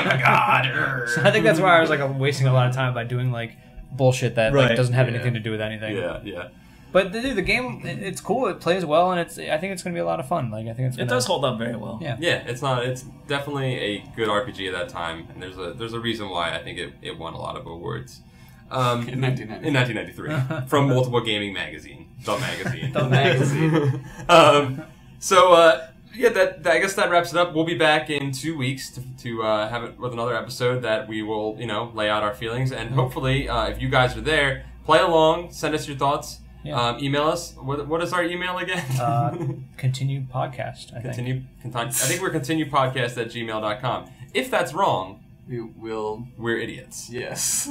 a god. Arr. So I think that's why I was like wasting a lot of time by doing like bullshit that right. like doesn't have yeah. anything to do with anything. Yeah, yeah. But the, the game, it, it's cool. It plays well, and it's. I think it's gonna be a lot of fun. Like I think it's. Gonna, it does hold up very well. Yeah, yeah. It's not. It's definitely a good R P G at that time, and there's a there's a reason why I think it, it won a lot of awards. Um, in nineteen ninety-three, in nineteen ninety-three from multiple gaming magazine, the magazine, the magazine. um, so. Uh, Yeah, that, that I guess that wraps it up. We'll be back in two weeks to, to uh, have it with another episode that we will, you know, lay out our feelings. And hopefully, uh, if you guys are there, play along, send us your thoughts, yeah. um, email us. What, what is our email again? Uh, continue podcast, I continue, think. Continue, I think we're continue podcast at gmail dot com. If that's wrong, we will. We're idiots. Yes.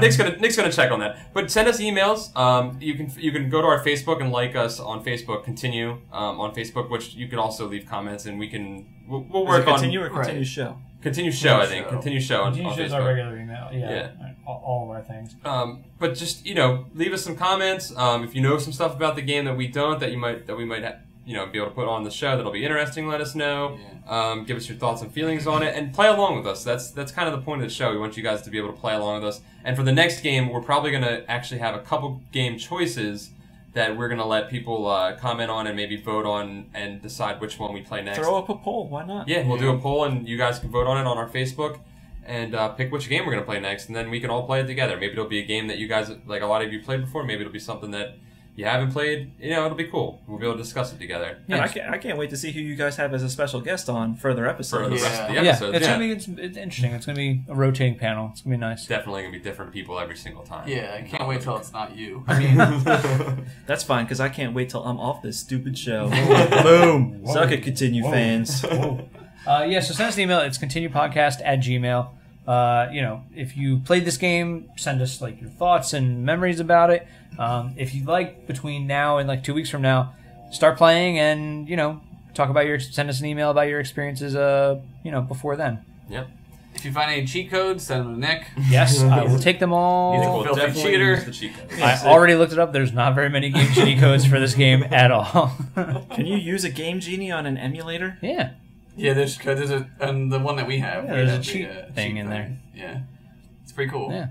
Nick's gonna Nick's gonna check on that. But send us emails. Um, you can you can go to our Facebook and like us on Facebook. Continue um, on Facebook, which you can also leave comments, and we can we'll, we'll work continue on. Continue or continue right. show. Continue show. Continue I think show. Continue show. Continue on, show on is our regular email. Yeah. yeah. All, all of our things. Um, but just you know, leave us some comments. Um, if you know some stuff about the game that we don't, that you might that we might. Ha you know, be able to put on the show that'll be interesting, let us know. Yeah. Um, give us your thoughts and feelings on it, and play along with us. That's that's kind of the point of the show. We want you guys to be able to play along with us. And for the next game, we're probably going to actually have a couple game choices that we're going to let people uh, comment on and maybe vote on and decide which one we play next. Throw up a poll. Why not? Yeah, we'll do a poll, and you guys can vote on it on our Facebook and uh, pick which game we're going to play next, and then we can all play it together. Maybe it'll be a game that you guys, like a lot of you played before, maybe it'll be something that you haven't played, you know, it'll be cool. We'll be able to discuss it together. Yeah, and I, can't, I can't wait to see who you guys have as a special guest on further episodes. For the rest yeah. of the episodes. Yeah, it's yeah. going to be it's, it's interesting. It's going to be a rotating panel. It's going to be nice. Definitely going to be different people every single time. Yeah, I can't wait till it's not you. I mean, that's fine, because I can't wait till I'm off this stupid show. Boom. Whoa. Suck it, Continue Whoa. Fans. Whoa. Uh, yeah, so send us an email. It's continuepodcast at gmail dot com. Uh, you know, if you played this game, send us like your thoughts and memories about it. Um, if you like, between now and like two weeks from now, start playing and you know talk about your. Send us an email about your experiences. Uh, you know, before then. Yep. If you find any cheat codes, send them to Nick. Yes, I will take them all. Nick will definitely cheater. Use the cheat codes. I already looked it up. There's not very many Game Genie codes for this game at all. Can you use a Game Genie on an emulator? Yeah. Yeah, there's there's a and the one that we have. Yeah, there's a cheat the, uh, thing cheat in there. Yeah, it's pretty cool. Yeah,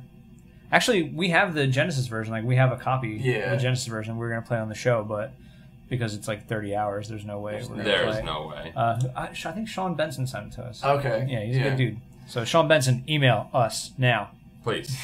actually, we have the Genesis version. Like, we have a copy yeah. of the Genesis version. We we're gonna play on the show, but because it's like thirty hours, there's no way. There's, we're there play. Is no way. Uh, I, I think Sean Benson sent it to us. Okay. Yeah, he's yeah. a good dude. So Sean Benson, email us now, please.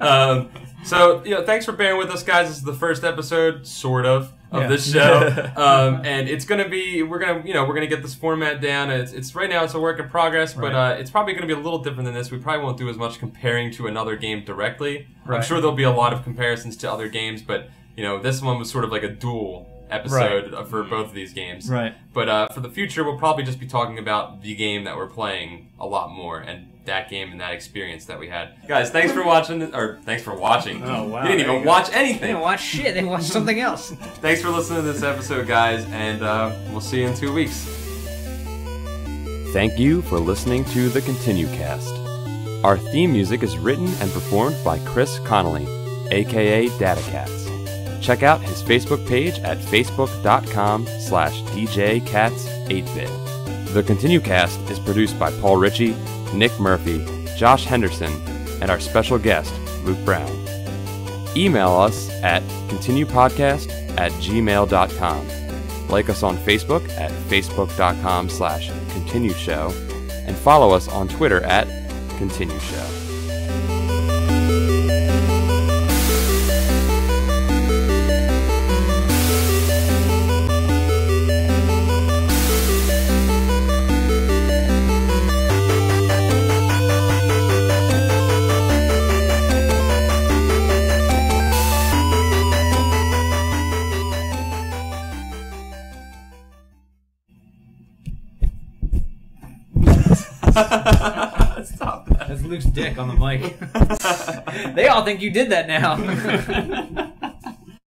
um, so you know, thanks for bearing with us, guys. This is the first episode, sort of. Of yeah. this show, um, and it's gonna be we're gonna you know we're gonna get this format down. It's it's right now it's a work in progress, but right. uh, it's probably gonna be a little different than this. We probably won't do as much comparing to another game directly. Right. I'm sure there'll be a lot of comparisons to other games, but you know this one was sort of like a dual episode right. for both of these games. Right. But uh, for the future, we'll probably just be talking about the game that we're playing a lot more and. That game and that experience that we had. Guys, thanks for watching, or thanks for watching. Oh, wow. You didn't even watch anything. They didn't watch shit, they watched something else. Thanks for listening to this episode, guys, and uh, we'll see you in two weeks. Thank you for listening to the ContinueCast. Our theme music is written and performed by Chris Connolly, a k a. Datacats. Check out his Facebook page at facebook dot com slash D J Cats eight bit. The ContinueCast is produced by Paul Ritchie, Nick Murphy, Josh Henderson, and our special guest, Luke Brown. Email us at continuepodcast at gmail dot com. Like us on Facebook at facebook dot com slash continue show, and follow us on Twitter at continueshow. Stop that. That's Luke's dick on the mic. They all think you did that now.